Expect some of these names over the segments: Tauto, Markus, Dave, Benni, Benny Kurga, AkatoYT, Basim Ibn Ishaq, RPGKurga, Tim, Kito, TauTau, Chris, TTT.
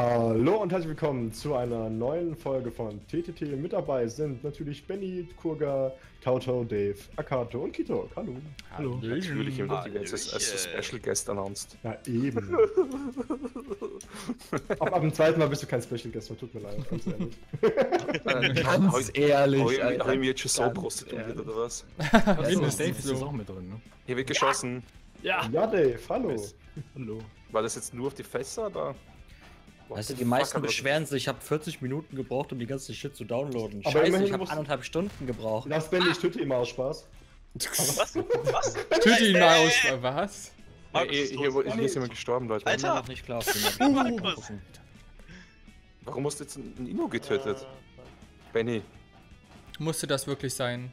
Hallo und herzlich willkommen zu einer neuen Folge von TTT. Mit dabei sind natürlich Benny, Kurga, Tauto, Dave, Akato und Kito. Hallo. Hallo. Natürlich im als Special Guest announced. Ja, eben. Ab dem zweiten Mal bist du kein Special Guest mehr, tut mir leid, ganz ehrlich. Ganz ehrlich. Habe ich mir jetzt schon so prostituiert oder was? Dave ist auch mit drin, ne? Hier wird geschossen. Ja, Dave, hallo. Hallo. War das jetzt nur auf die Fässer, aber... Weißt du, die meisten beschweren sich, ich habe 40 Minuten gebraucht, um die ganze Shit zu downloaden. Aber scheiße, ich habe 1,5 Stunden gebraucht. Lass Benni, ich töte ihn mal aus Spaß. Was? Ich töte ihn mal aus Spaß. Was? Markus, hier ist jemand gestorben, Leute. Alter! Noch nicht klar, Markus. Warum musst du jetzt ein Ino getötet? Benni. Musste das wirklich sein?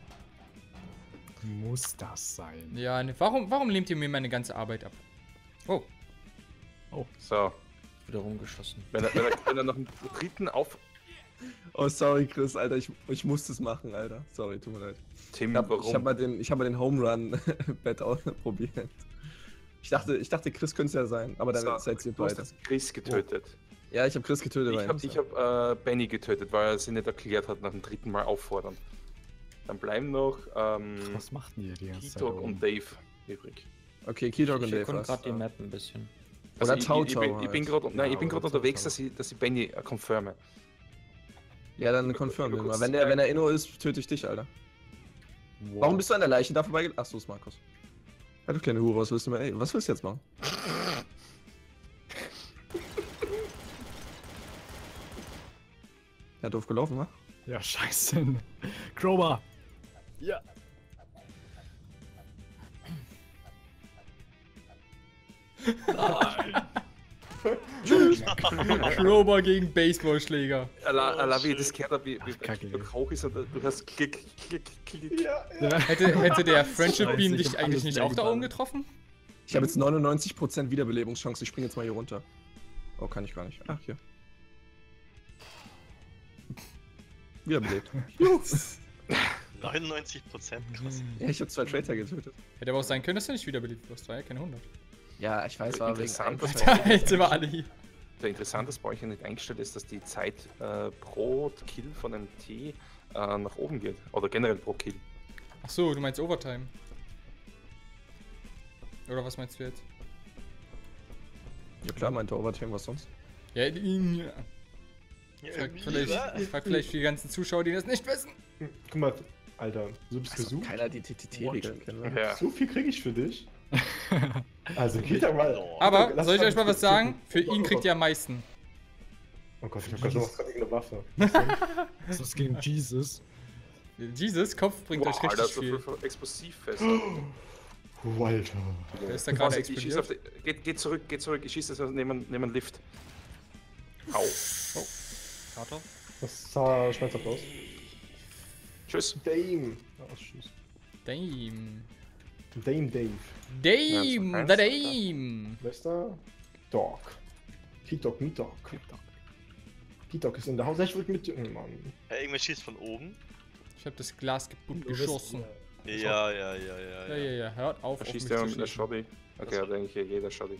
Muss das sein? Ja, ne, warum nehmt ihr mir meine ganze Arbeit ab? Oh. So. Wieder rumgeschossen. Wenn er noch einen dritten auf... Oh, sorry, Chris, Alter, ich muss das machen, Alter. Sorry, tut mir leid. Tim, warum? Ich hab mal den Home Run Bett auch probiert. Ich dachte, Chris könnte es ja sein, aber dann seid ihr beide. Du hast Chris getötet. Oh. Ja, ich hab Chris getötet. Ich hab Benni getötet, weil er sich nicht erklärt hat, nach dem dritten Mal auffordern. Dann bleiben noch was macht denn die ganze Zeit und Dave übrig. Okay, Kito und Dave. Ich konnte gerade die Map ein bisschen. Also oder TauTau. Ich bin gerade unterwegs, dass ich Benni confirme. Ja, dann confirme mal. Wenn er Inno ist, töte ich dich, Alter. Wow. Warum bist du an der Leiche da vorbeigegangen? Achso, ist Markus. Ja, du kleine Hure, was willst du mal? Ey, was willst du jetzt machen? Ja, doof gelaufen, wa? Ja, scheiße. Crowbar. Ja. Nein! Crowbar gegen Baseballschläger. Allah, wie das gehört hat, wie hoch ist er, du hast Klick. Ja. Hätte der Friendship Beam dich eigentlich nicht auch da oben getroffen? Ich habe jetzt 99% Wiederbelebungschance, ich springe jetzt mal hier runter. Oh, kann ich gar nicht. Ach, hier. Wiederbelebt. 99%, krass. Ja, ich habe 2 Traitor getötet. Hätte aber auch sein können, dass du nicht wiederbelebt wirst, war ja keine 100. Ja, ich weiß, war wegen hier. So interessant, dass bei euch nicht eingestellt ist, dass die Zeit pro Kill von einem T nach oben geht. Oder generell pro Kill. Achso, du meinst Overtime. Oder was meinst du jetzt? Ja klar, meinte Overtime, was sonst? Ja. Frag vielleicht die ganzen Zuschauer, die das nicht wissen. Guck mal, Alter, so bist also gesucht. Keiner die TTT-Regeln kennt. Ja. So viel krieg ich für dich. Also geht ja mal. Aber okay, soll ich euch mal was sagen? Für ihn kriegt ihr am meisten. Oh Gott, ich hab gerade irgendeine Waffe. Das ist gegen Jesus. Jesus, Kopf bringt euch richtig viel. Für explosiv fest. Oh, Alter. Der ist da gerade explodiert. Geht zurück, ich schieße das neben Lift. Au. Oh. Kater. Das sah schmerzhaft aus. Tschüss. Dame Dave. Bester Dog. Kidog, Meatdog. Kidog ist in der Haus. Ich würde mit dir. Mann. Ja, irgendwer schießt von oben. Ich hab das Glas kaputt geschossen. Ja. Hört auf. Da schießt der mit der Shoddy. Okay, hat eigentlich jeder Shoddy.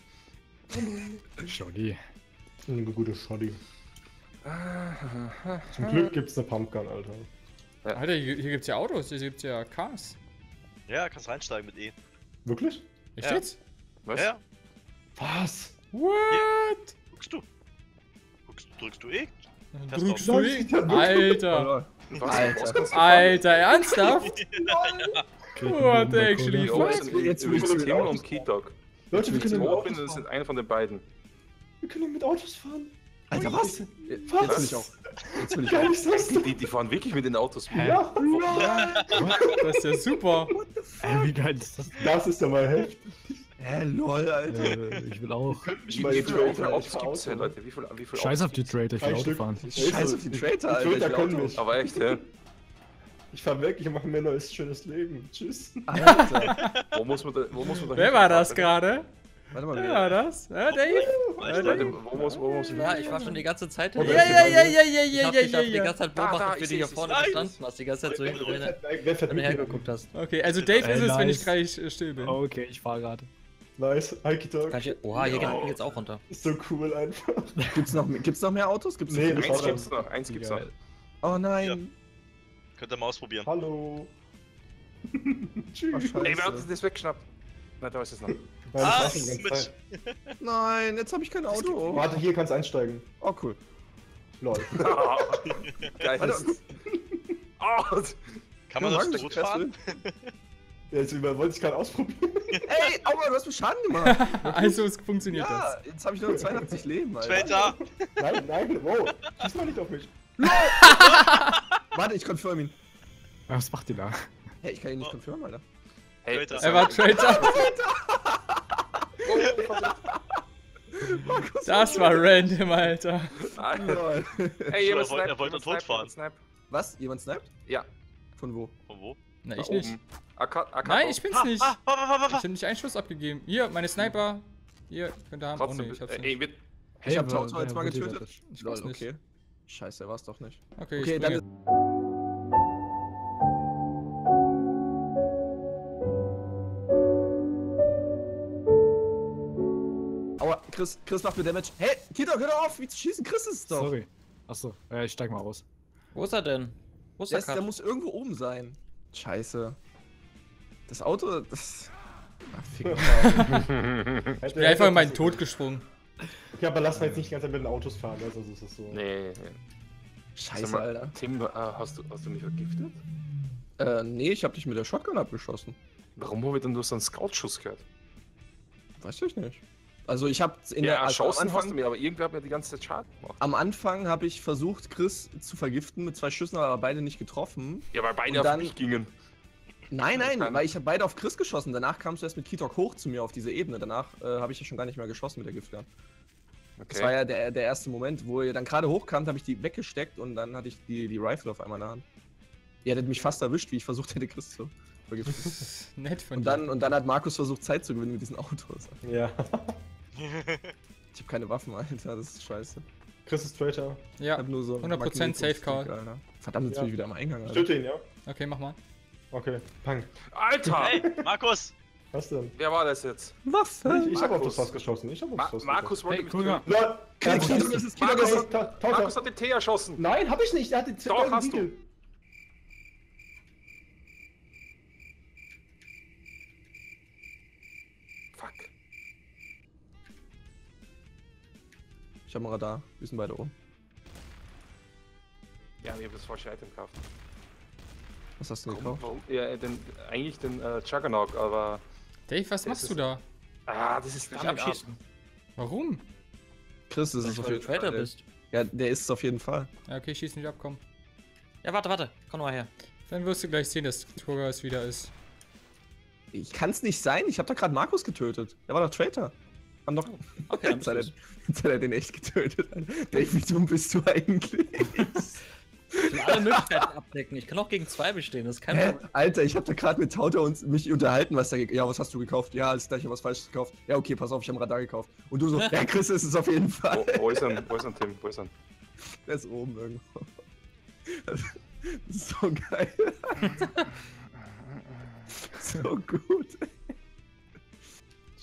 Shoddy. Eine gute Shoddy. Zum Glück gibt's eine Pumpgun, Alter. Ja. Alter, hier gibt's ja Autos, hier gibt's ja Cars. Ja, kannst reinsteigen mit E. Wirklich? Echt jetzt? Was? Ja. Was? What? Ja. Drückst du E? Alter! Alter, ernsthaft? What actually? Jetzt will ich zum Thema um Kidog. Leute, wir können mit Autos fahren. Das ist einer von den beiden. Wir können mit Autos fahren. Alter, was? Jetzt will ich auch. Die fahren wirklich mit den Autos. Ja. Das ist ja super. Wie geil ist das? Das ist ja mal heftig. Lol, Alter. Ich will auch. Wie viele Autos gibt's denn, Leute? Scheiß auf die Traitor, ich will Auto fahren. Scheiß auf die Traitor, Alter. Da kommen wir. Aber echt, ja. Ich fahr weg, ich mach mir ein neues, schönes Leben. Tschüss. Alter. Wo muss man da hin? Wer war das gerade? Warte mal, ja, das? Ja, Dave? Ja, ich war schon die ganze Zeit hinten. Ich hab die ganze Zeit beobachtet, wie du hier vorne gestanden hast. Die ganze Zeit so hinten drin, wenn du hergeguckt hast. Okay, also Dave ist es, wenn ich gleich still bin. Okay, ich fahr gerade. Nice, Aikito. Oha, hier geht's auch runter. Ist so cool einfach. Gibt's noch mehr Autos? Gibt's nee, eins gibt's noch, eins gibt's noch. Oh nein. Ja. Könnt ihr mal ausprobieren. Hallo. Tschüss. Oh, ey, wir haben das weggeschnappt. Na, da ist es noch. Nein, jetzt hab ich kein Auto. Warte, hier kannst du einsteigen. Oh, cool. Lol. Geil. Oh. Kann man das Boot fahren? Ja, jetzt wollte ich gerade ausprobieren. Ey, Aua, du hast mir Schaden gemacht. Also, es funktioniert ja, das. Jetzt habe ich nur 82 Leben, Alter. Später. Nein, wow. Schieß mal nicht auf mich. Warte, ich confirm ihn. Was macht ihr da? Hey, ich kann ihn nicht confirmen, Alter. Hey, er war Traitor. Das war random, Alter. Hey, jemand sniped. Er wollte totfahren. Was? Jemand sniped? Ja. Von wo? Na, ich nicht. Nein, ich bin's nicht. Ich hab nicht einen Schuss abgegeben. Hier, meine Sniper. Hier, könnt ihr haben. Oh, nee, ich hab's nicht. Ich hab TauTau jetzt mal getötet. Ich weiß nicht. Okay. Scheiße, war's doch nicht. Okay, dann. Aua, Chris macht mir Damage. Hey, Kito, hör auf, wie zu schießen. Chris ist es doch. Sorry. Achso, ich steig mal raus. Wo ist er denn? Wo ist er? Der muss irgendwo oben sein. Scheiße. Das Auto, das... Ach, fick mich. Ich bin einfach in meinen Tod gesprungen. Okay, aber lass halt nicht die ganze Zeit mit den Autos fahren, also ist das so... Nee, Scheiße, mal, Alter. Tim, hast du mich vergiftet? Nee, ich hab dich mit der Shotgun abgeschossen. Warum habe ich denn so einen Scout-Schuss gehört? Weiß ich nicht. Also ich hab... aber irgendwer hat mir die ganze Zeit Schaden gemacht. Am Anfang habe ich versucht, Chris zu vergiften mit 2 Schüssen, aber beide nicht getroffen. Ja, weil beide auf mich gingen. Nein, weil ich habe beide auf Chris geschossen. Danach kamst du erst mit Kitok hoch zu mir auf diese Ebene. Danach habe ich ja schon gar nicht mehr geschossen mit der Giftgun. Okay. Das war ja der erste Moment, wo ihr dann gerade hochkamt, habe ich die weggesteckt und dann hatte ich die Rifle auf einmal in der Hand. Ihr hättet mich fast erwischt, wie ich versucht hätte, Chris zu vergiften. Nett von dir. Und dann hat Markus versucht, Zeit zu gewinnen mit diesen Autos. Ja. Ich hab keine Waffen, Alter, das ist scheiße. Chris ist Traitor. Ja, hab nur so 100% Safe Call. Verdammt, jetzt bin ich wieder am Eingang, Alter. Stimmt ihn, ja? Okay, mach mal. Okay, Pang. Alter! Hey, Markus! Was denn? Wer war das jetzt? Was? Ich hab auf das Fass geschossen, Markus wollte mich töten. Markus hat den T erschossen. Nein, hab ich nicht, er hat den T erschossen. Doch, hast du. Ich hab ein Radar, wir sind beide oben. Ja, wir haben das falsche Item gekauft. Was hast du gekauft? Warum? Ja, eigentlich den Juggernaut, aber... Dave, was machst du da? Ah, das ist nicht abschießen. Warum? Chris, das ist auf jeden Fall. Ja, der ist es auf jeden Fall. Ja, okay, schieß nicht ab, komm. Ja, warte, komm mal her. Dann wirst du gleich sehen, dass Kurga es wieder ist. Ich kann's nicht sein, ich hab da gerade Markus getötet. Der war doch Traitor. Haben doch... Okay, jetzt hat er den echt getötet. Dave, wie dumm bist du eigentlich? Ich will alle Möglichkeiten abdecken. Ich kann auch gegen 2 bestehen. Das ist kein Problem. Alter, ich hab da gerade mit Tauto und mich unterhalten, was da... Ja, was hast du gekauft? Ja, alles gleich, ich hab was Falsches gekauft. Ja, okay, pass auf, ich hab ein Radar gekauft. Und du so, ja, Chris ist es auf jeden Fall. Wo ist er, Tim? Wo ist er? Der ist oben irgendwo. Das ist so geil. So gut.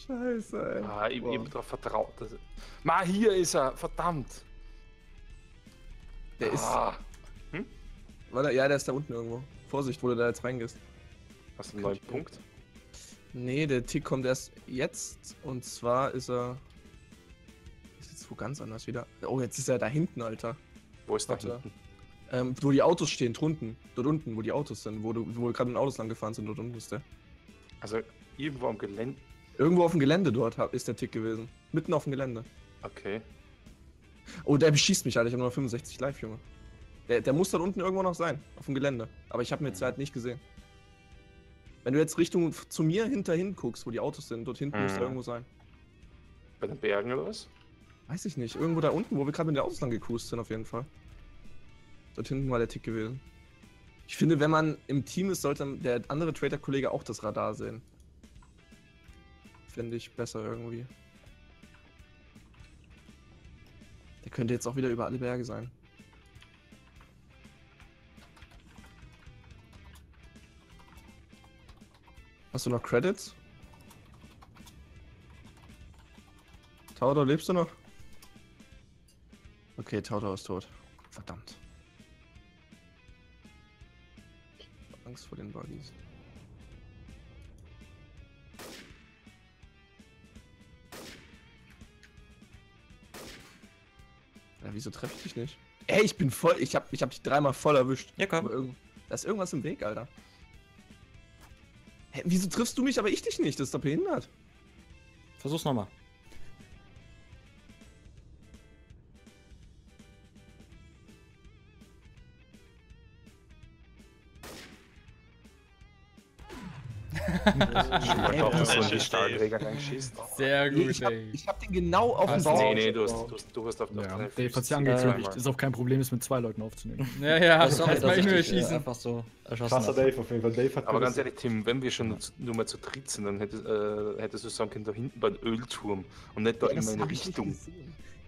Scheiße, ey. Ah, ich bin drauf vertraut. Ma, hier ist er, verdammt. Der ist... Hm? Warte, ja, der ist da unten irgendwo. Vorsicht, wo du da jetzt reingehst. Hast du einen neuen Punkt? Nee, der Tick kommt erst jetzt. Und zwar ist er... Ist jetzt wo ganz anders wieder. Oh, jetzt ist er da hinten, Alter. Wo ist da hinten? Wo die Autos stehen, drunten. Dort unten, wo die Autos sind. Wo wir gerade in Autos lang gefahren sind, dort unten ist der. Also, irgendwo am Gelände... Irgendwo auf dem Gelände dort ist der Tick gewesen. Mitten auf dem Gelände. Okay. Oh, der beschießt mich, Alter. Ich hab nur noch 65 live, Junge. Der muss dort unten irgendwo noch sein. Auf dem Gelände. Aber ich hab ihn jetzt halt nicht gesehen. Wenn du jetzt Richtung zu mir hinterhin guckst, wo die Autos sind, dort hinten muss er irgendwo sein. Bei den Bergen oder was? Weiß ich nicht. Irgendwo da unten, wo wir gerade mit den Autos lang gecruised sind, auf jeden Fall. Dort hinten war der Tick gewesen. Ich finde, wenn man im Team ist, sollte der andere Trader-Kollege auch das Radar sehen. Finde ich besser irgendwie. Der könnte jetzt auch wieder über alle Berge sein. Hast du noch Credits? Tauto, lebst du noch? Okay, Tauto ist tot. Verdammt. Ich hab Angst vor den Buggies. Ja, wieso treffe ich dich nicht? Ey, ich bin voll. Ich hab dich dreimal voll erwischt. Ja, komm. Da ist irgendwas im Weg, Alter. Hä, wieso triffst du mich, aber ich dich nicht? Das ist doch behindert. Versuch's nochmal. Sehr gut, ich hab den genau auf den Bauch. Nee, du hast auf den Bauch. Dave hat sich angezogen. Ist auch kein Problem, es mit zwei Leuten aufzunehmen. Ja, das ist halt nur schießen. Einfach so. Krasser Dave auf jeden Fall. Dave hat. Aber ganz ehrlich, Tim, wenn wir schon nur mal zu dritt sind, dann hättest du sagen können, da hinten beim Ölturm und nicht da in meine Richtung.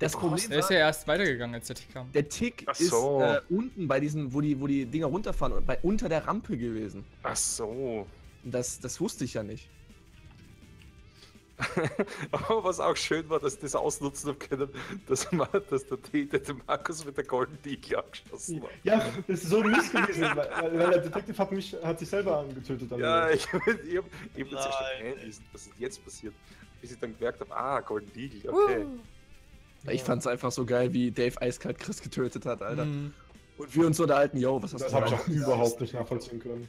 Das Problem ist ja erst weitergegangen, als der Tick kam. Der Tick ist unten bei diesen, wo die Dinger runterfahren, unter der Rampe gewesen. Ach so. Das wusste ich ja nicht. Aber was auch schön war, dass das ausnutzen haben können, dass der TTT Markus mit der goldenen Digi angeschossen hat. Ja, das ist so mies gewesen, weil der Detective hat sich selber angetötet. Ja, ich hab jetzt verstanden, was ist jetzt passiert, bis ich dann gemerkt habe, goldene Digi, okay. Ich fand's einfach so geil, wie Dave eiskalt Chris getötet hat, Alter. Mhm. Und wir uns unterhalten, yo, was hast du da? Das hab ich auch überhaupt nicht nachvollziehen können.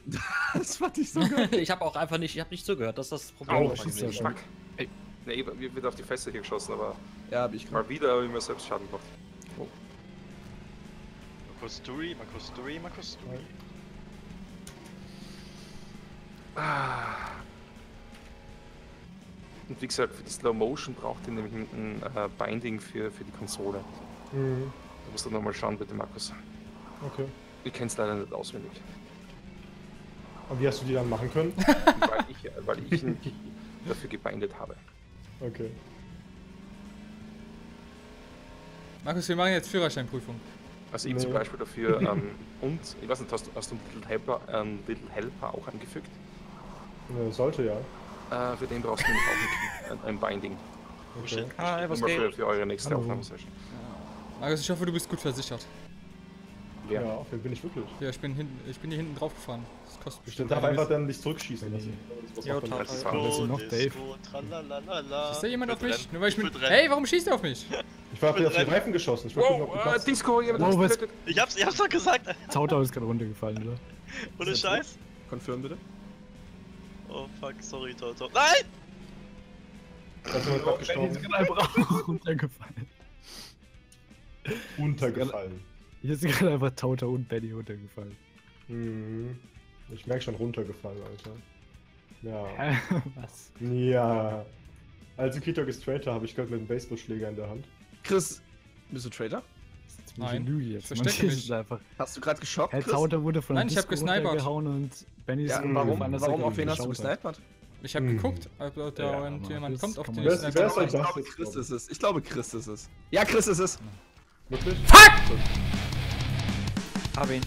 Das fand ich so geil. Ich hab nicht zugehört, das ist das Problem. Oh, schießt der Schmack. Ey, nee, mir wird auf die Fässer hier geschossen, aber... Ja, hab ich mal wieder, hab ich mir selbst Schaden gemacht. Oh. Markus Duri. Ah. Und wie gesagt, für die Slow Motion braucht ihr nämlich ein Binding für die Konsole. Mhm. Du musst dann nochmal schauen, bitte, Markus. Okay. Ich kenn's leider nicht auswendig. Und wie hast du die dann machen können? weil ich ihn dafür gebindet habe. Okay. Markus, wir machen jetzt Führerscheinprüfung. Also ich zum Beispiel dafür, und, ich weiß nicht, hast du Little Helper auch angefügt? Sollte ja. Für den brauchst du nämlich auch ein Binding. Okay. Was geht? Für eure nächste Aufnahmesession. Markus, ich hoffe, du bist gut versichert. Ja, auf jeden Fall bin ich wirklich. Ja, ich bin hier hinten drauf gefahren. Das kostet bestimmt. Ich darf einfach dann nicht zurückschießen lassen. Ja, Dave. Ist da jemand auf mich? Nur weil ich mit. Hey, warum schießt er auf mich? Ich war auf den Reifen geschossen. Ich hab's doch gesagt. TauTau ist gerade runtergefallen, oder? Ohne Scheiß. Confirm bitte. Oh fuck, sorry, TauTau. Nein! Da ist jemand abgestorben. Runtergefallen. Hier sind gerade einfach Tauto und Benni runtergefallen. Hm. Ich merke schon, runtergefallen, Alter. Ja. Was? Ja. Also Kito ist Traitor, habe ich gehört, mit einem Baseballschläger in der Hand. Chris, bist du Traitor? Nein, Lüge jetzt. Versteck mich. Einfach. Hast du gerade geschockt, Chris? Tauto wurde von einem Baseballschläger gehauen und Benni ist warum auf wen hast du gesnipert? Ich habe geguckt, also da jemand kommt auf den Sniper. Ich glaube, Chris ist es. Ja, Chris ist es. Wirklich? Fuck! Hab ihn.